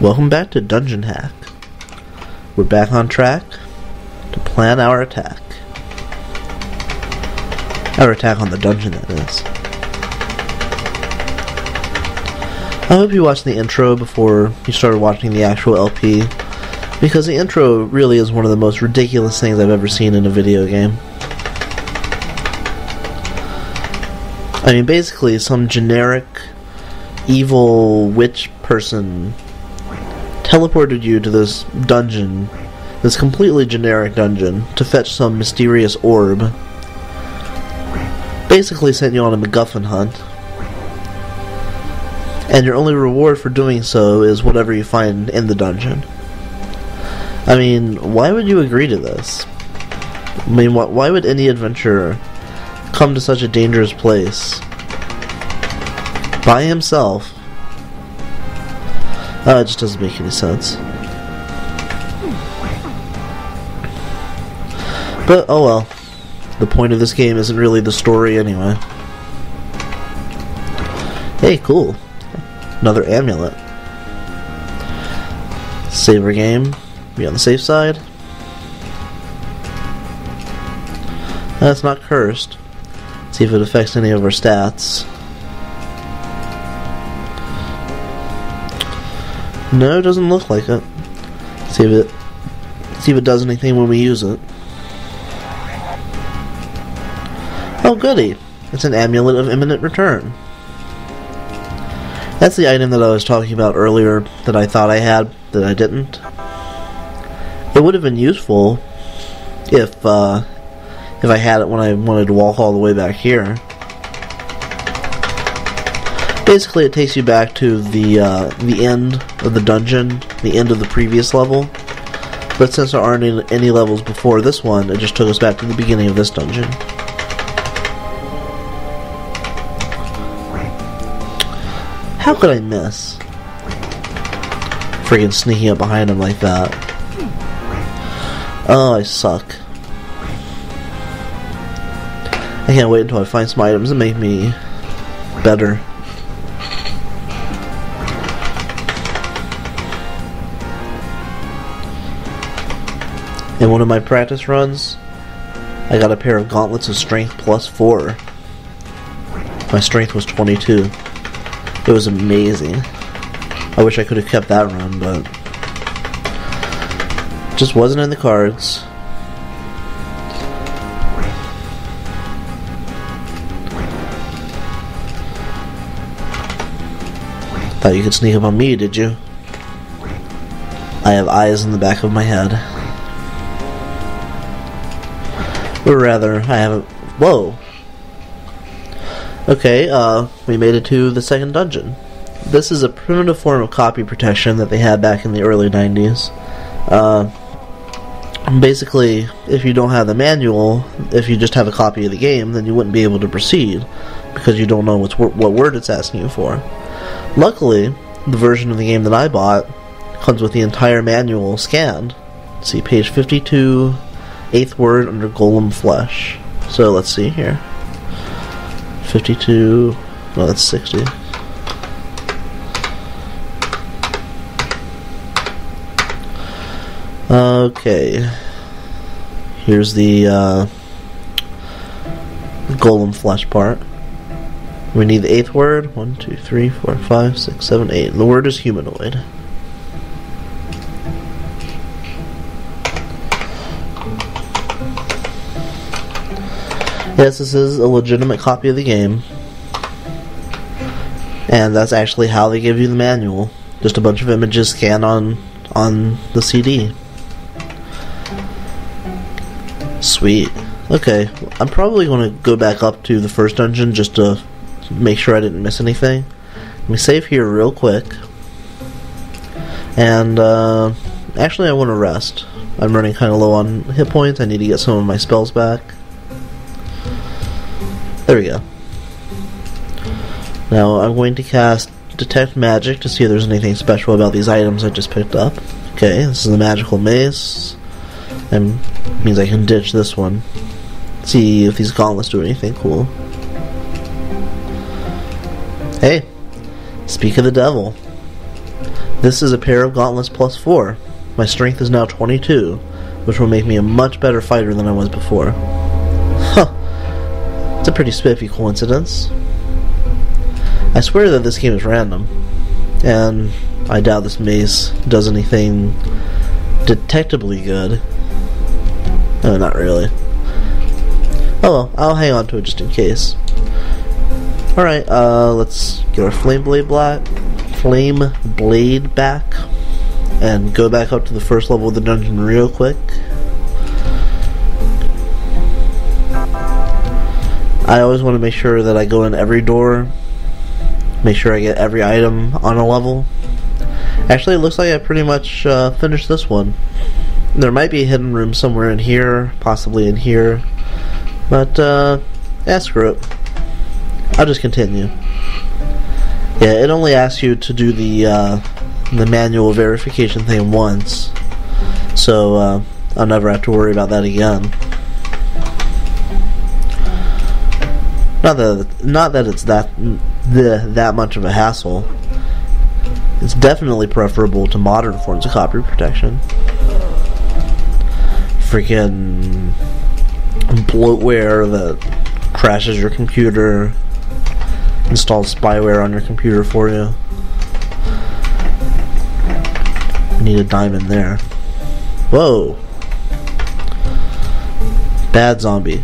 Welcome back to Dungeon Hack. We're back on track to plan our attack. Our attack on the dungeon, that is. I hope you watched the intro before you started watching the actual LP, because the intro really is one of the most ridiculous things I've ever seen in a video game. I mean, basically, some generic, evil witch person teleported you to this dungeon, this completely generic dungeon, to fetch some mysterious orb. Basically sent you on a MacGuffin hunt. And your only reward for doing so is whatever you find in the dungeon. I mean, why would you agree to this? I mean, why would any adventurer come to such a dangerous place by himself? It just doesn't make any sense. But, oh well. The point of this game isn't really the story anyway. Hey, cool. Another amulet. Save our game. Be on the safe side. That's not cursed. Let's see if it affects any of our stats. No, it doesn't look like it. Let's see if it does anything when we use it. Oh goody! It's an amulet of imminent return. That's the item that I was talking about earlier that I thought I had, that I didn't. It would have been useful if I had it when I wanted to walk all the way back here. Basically, it takes you back to the end of the dungeon, the end of the previous level. But since there aren't any levels before this one, it just took us back to the beginning of this dungeon. How could I miss? Freaking sneaking up behind him like that. Oh, I suck. I can't wait until I find some items that make me better. In one of my practice runs, I got a pair of gauntlets of strength +4. My strength was 22. It was amazing. I wish I could have kept that run, but just wasn't in the cards. Thought you could sneak up on me, did you? I have eyes in the back of my head. Or rather, I have a... Whoa! Okay, we made it to the second dungeon. This is a primitive form of copy protection that they had back in the early 90s. Basically, if you don't have the manual, if you just have a copy of the game, then you wouldn't be able to proceed, because you don't know what word it's asking you for. Luckily, the version of the game that I bought comes with the entire manual scanned. See, page 52, 8th word under Golem Flesh. So let's see here. 52, no, that's 60. Okay, here's the Golem Flesh part. We need the 8th word. 1, 2, 3, 4, 5, 6, 7, 8. The word is humanoid. Yes, this is a legitimate copy of the game, and that's actually how they give you the manual. Just a bunch of images scanned on the CD. Sweet. Okay, I'm probably going to go back up to the first dungeon just to make sure I didn't miss anything. Let me save here real quick, and actually I want to rest. I'm running kind of low on hit points. I need to get some of my spells back. There we go. Now I'm going to cast Detect Magic to see if there's anything special about these items I just picked up. Okay, this is a magical mace. That means I can ditch this one. See if these gauntlets do anything cool. Hey, speak of the devil. This is a pair of gauntlets plus 4. My strength is now 22, which will make me a much better fighter than I was before. Huh. It's a pretty spiffy coincidence. I swear that this game is random, and I doubt this maze does anything detectably good. No, not really. Oh well, I'll hang on to it just in case. Alright, let's get our flame blade back and go back up to the first level of the dungeon real quick. I always want to make sure that I go in every door, make sure I get every item on a level. Actually, it looks like I pretty much finished this one. There might be a hidden room somewhere in here, possibly in here, but yeah, screw it. I'll just continue. Yeah, it only asks you to do the manual verification thing once, so I'll never have to worry about that again. Not that it's that much of a hassle. It's definitely preferable to modern forms of copy protection. Freaking bloatware that crashes your computer, installs spyware on your computer for you. You need a diamond there. Whoa! Bad zombie.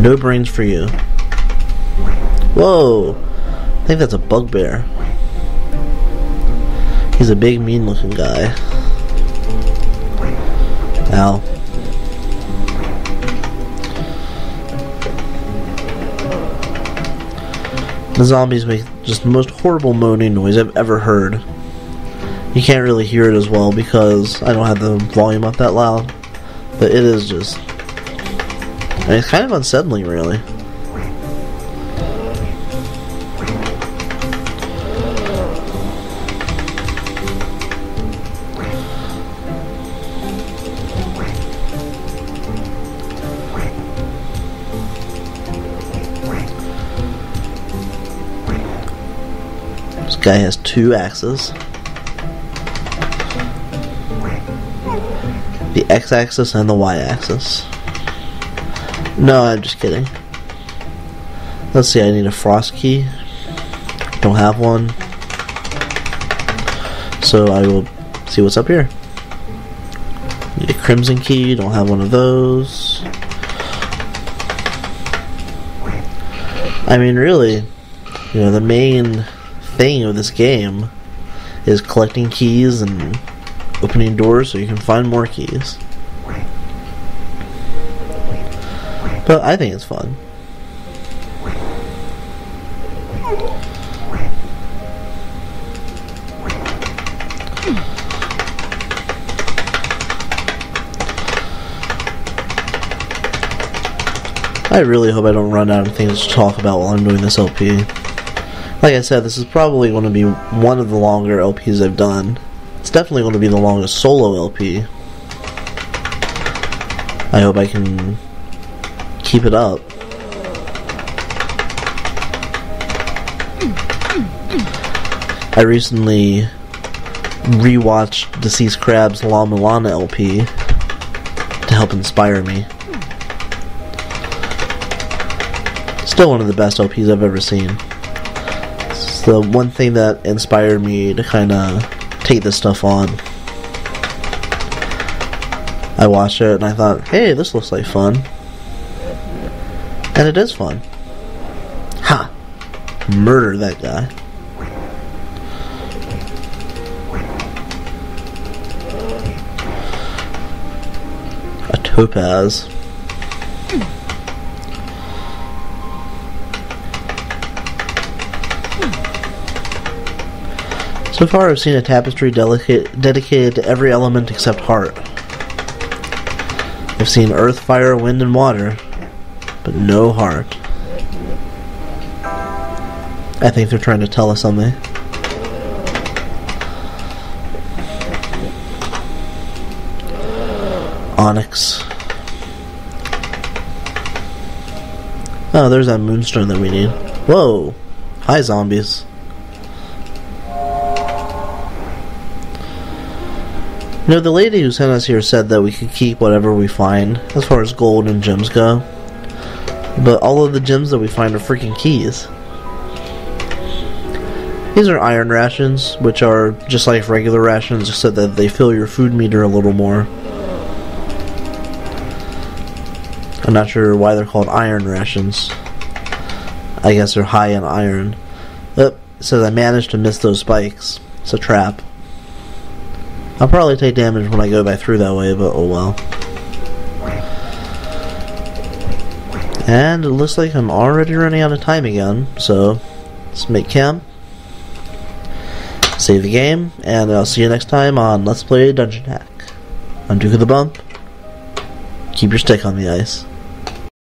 No brains for you. Whoa! I think that's a bugbear. He's a big, mean-looking guy. Ow. The zombies make just the most horrible moaning noise I've ever heard. You can't really hear it as well because I don't have the volume up that loud, but it is just... I mean, it's kind of unsettling, really. This guy has 2 axes. The x-axis and the y-axis. No, I'm just kidding. Let's see, I need a frost key. Don't have one. So I will see what's up here. Need a crimson key, don't have one of those. I mean, really, you know, the main thing of this game is collecting keys and opening doors so you can find more keys. But I think it's fun. I really hope I don't run out of things to talk about while I'm doing this LP. Like I said, this is probably going to be one of the longer LPs I've done. It's definitely going to be the longest solo LP. I hope I can keep it up. I recently rewatched Deceased Crab's La Mulana LP to help inspire me. Still one of the best LPs I've ever seen. The one thing that inspired me to kind of take this stuff on. I watched it and I thought, hey, this looks like fun. And it is fun. Ha! Murder that guy. A topaz. So far, I've seen a tapestry dedicated to every element except heart. I've seen earth, fire, wind, and water, but no heart. I think they're trying to tell us something. Onyx. Oh, there's that moonstone that we need. Whoa! Hi, zombies. You know, the lady who sent us here said that we could keep whatever we find, as far as gold and gems go. But all of the gems that we find are freaking keys. These are iron rations, which are just like regular rations, except that they fill your food meter a little more. I'm not sure why they're called iron rations. I guess they're high in iron. Oh, it says I managed to miss those spikes. It's a trap. I'll probably take damage when I go back through that way, but oh well. And it looks like I'm already running out of time again, so let's make camp, save the game, and I'll see you next time on Let's Play Dungeon Hack. I'm Duke of the Bump. Keep your stick on the ice.